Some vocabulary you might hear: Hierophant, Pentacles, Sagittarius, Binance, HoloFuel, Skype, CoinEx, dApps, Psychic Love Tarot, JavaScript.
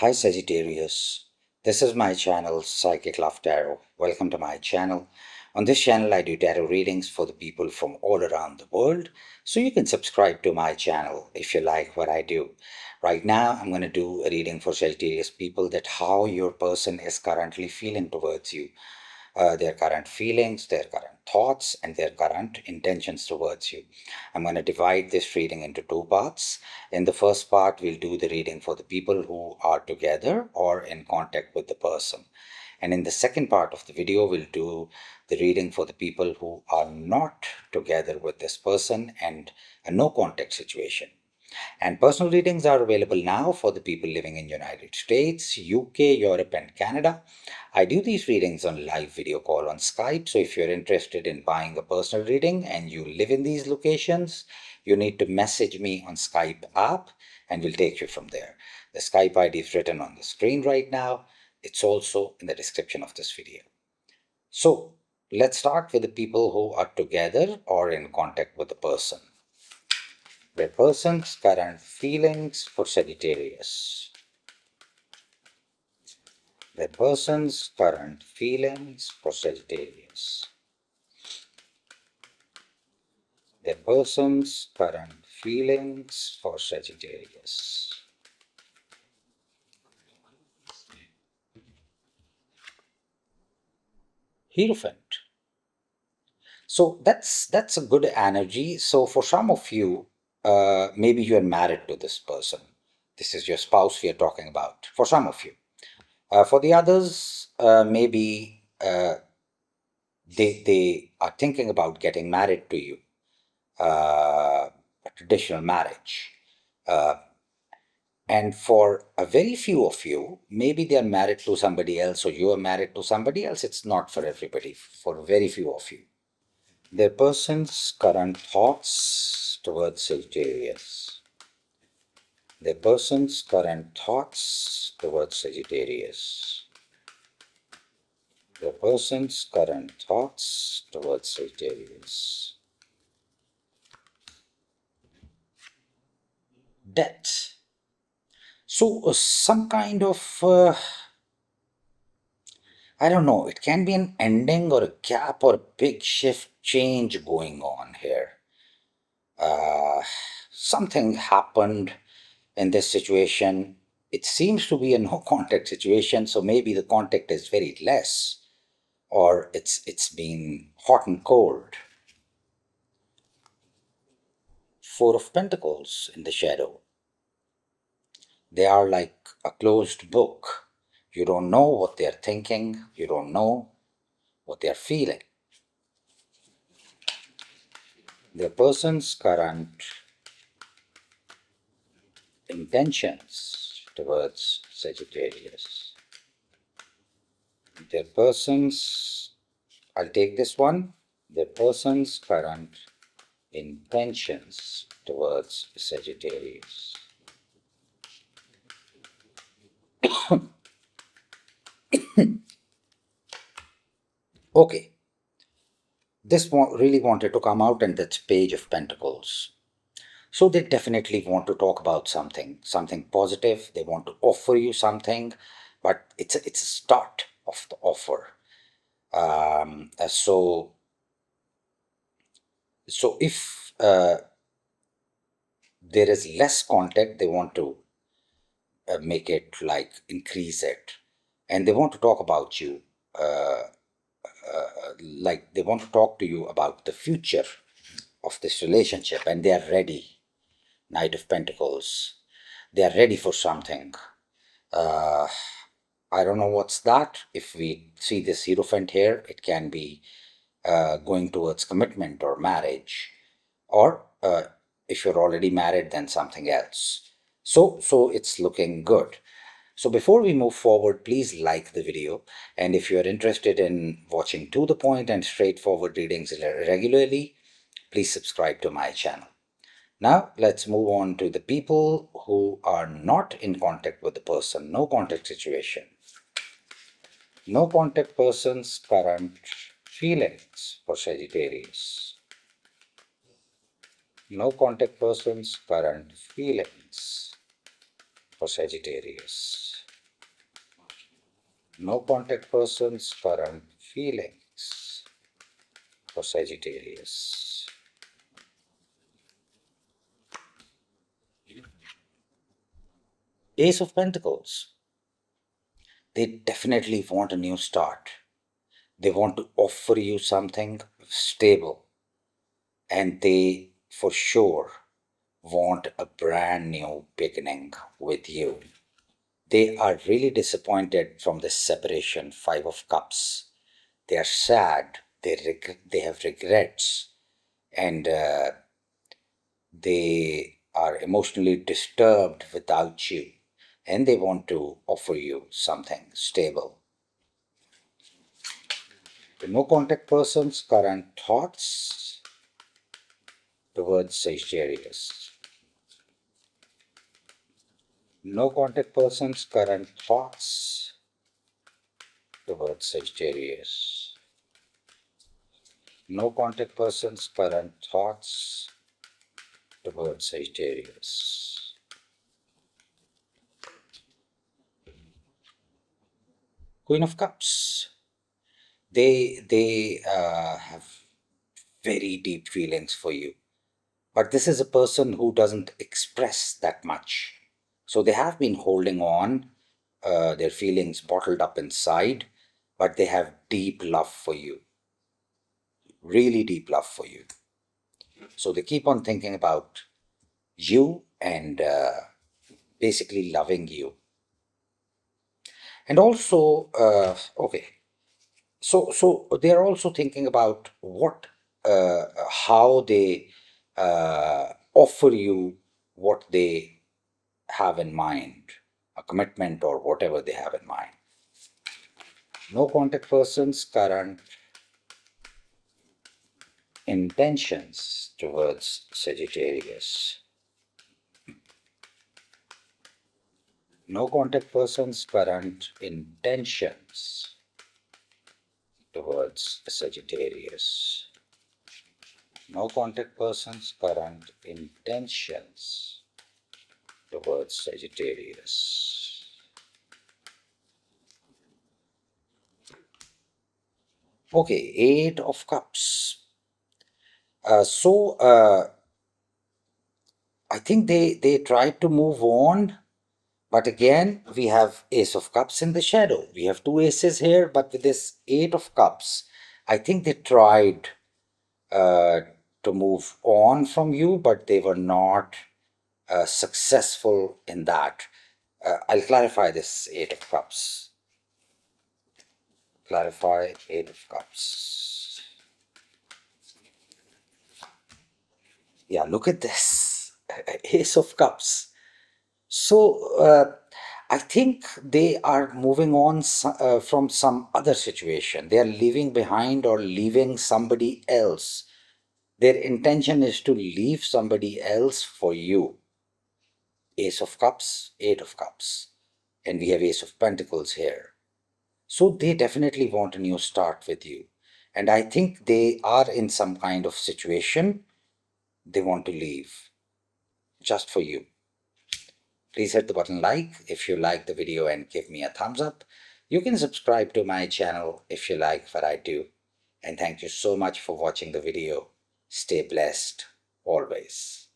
Hi Sagittarius, this is my channel Psychic Love Tarot. Welcome to my channel. On this channel I do tarot readings for the people from all around the world. So you can subscribe to my channel if you like what I do. Right now I'm going to do a reading for Sagittarius people that how your person is currently feeling towards you. Their current feelings, their current thoughts and their current intentions towards you. I'm going to divide this reading into two parts. In the first part, we'll do the reading for the people who are together or in contact with the person. And in the second part of the video, we'll do the reading for the people who are not together with this person and a no contact situation. And personal readings are available now for the people living in United States, UK, Europe and Canada. I do these readings on live video call on Skype. So if you're interested in buying a personal reading and you live in these locations, you need to message me on Skype app and we'll take you from there. The Skype ID is written on the screen right now. It's also in the description of this video. So let's start with the people who are together or in contact with the person. Their person's current feelings for Sagittarius. Their person's current feelings for Sagittarius. Their person's current feelings for Sagittarius. Hierophant. So that's a good energy. So for some of you, maybe you are married to this person. This is your spouse we are talking about, for some of you. For the others, maybe they are thinking about getting married to you, a traditional marriage. And for a very few of you, maybe they are married to somebody else or you are married to somebody else. It's not for everybody, for very few of you. Their person's current thoughts towards Sagittarius. The person's current thoughts towards Sagittarius. The person's current thoughts towards Sagittarius. Death. So some kind of, I don't know, it can be an ending or a gap or a big shift change going on here. Something happened in this situation. It seems to be a no contact situation, so maybe the contact is very less or it's been hot and cold. Four of Pentacles in the shadow. They are like a closed book. You don't know what they are thinking. You don't know what they are feeling. The person's current intentions towards Sagittarius. Their person's, I'll take this one, their person's current intentions towards Sagittarius. Okay. This one really wanted to come out, and that's Page of Pentacles. So they definitely want to talk about something positive. They want to offer you something, but it's a start of the offer. So if there is less contact, they want to make it like increase it, and they want to talk about you. Like they want to talk to you about the future of this relationship, and they are ready. Knight of Pentacles. They are ready for something. I don't know what's that. If we see this Hierophant here, it can be going towards commitment or marriage, or if you're already married, then something else. So it's looking good. So before we move forward, please like the video, and if you are interested in watching to the point and straightforward readings regularly, please subscribe to my channel. Now let's move on to the people who are not in contact with the person, no contact situation. No contact person's current feelings for Sagittarius. No contact person's current feelings for Sagittarius. no contact persons, current feelings for Sagittarius. Ace of Pentacles. They definitely want a new start. They want to offer you something stable. And they, for sure, want a brand new beginning with you. They are really disappointed from this separation, Five of Cups. They are sad. They have regrets. And they are emotionally disturbed without you. And they want to offer you something stable. The no contact persons, current thoughts towards Sagittarius. No contact persons, current thoughts towards Sagittarius. No contact persons, current thoughts towards Sagittarius. Queen of Cups. They have very deep feelings for you. But this is a person who doesn't express that much. So they have been holding on, their feelings bottled up inside, but they have deep love for you. Really deep love for you. So they keep on thinking about you and basically loving you. And also, So they are also thinking about how they offer you what they have in mind, a commitment or whatever they have in mind. No contact persons, current intentions towards Sagittarius. No contact persons, current intentions towards Sagittarius. No contact persons, current intentions towards Sagittarius. Okay, Eight of Cups. I think they tried to move on, but again, we have Ace of Cups in the shadow. We have two aces here, but with this Eight of Cups, I think they tried to move on from you, but they were not successful in that. I'll clarify this Eight of Cups. Clarify Eight of Cups. Yeah, look at this. Ace of Cups. So, I think they are moving on from some other situation. They are leaving behind or leaving somebody else. Their intention is to leave somebody else for you. Ace of Cups, Eight of Cups. And we have Ace of Pentacles here. So, they definitely want a new start with you. And I think they are in some kind of situation. They want to leave just for you. Please hit the button like if you like the video and give me a thumbs up. You can subscribe to my channel if you like what I do. And thank you so much for watching the video. Stay blessed always.